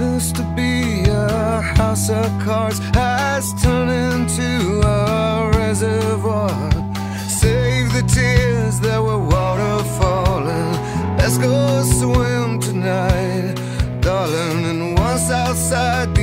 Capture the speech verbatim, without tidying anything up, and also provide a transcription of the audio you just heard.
used to be a house of cards has turned into a reservoir. Save the tears that were waterfalling. Let's go swim tonight, darling. And once outside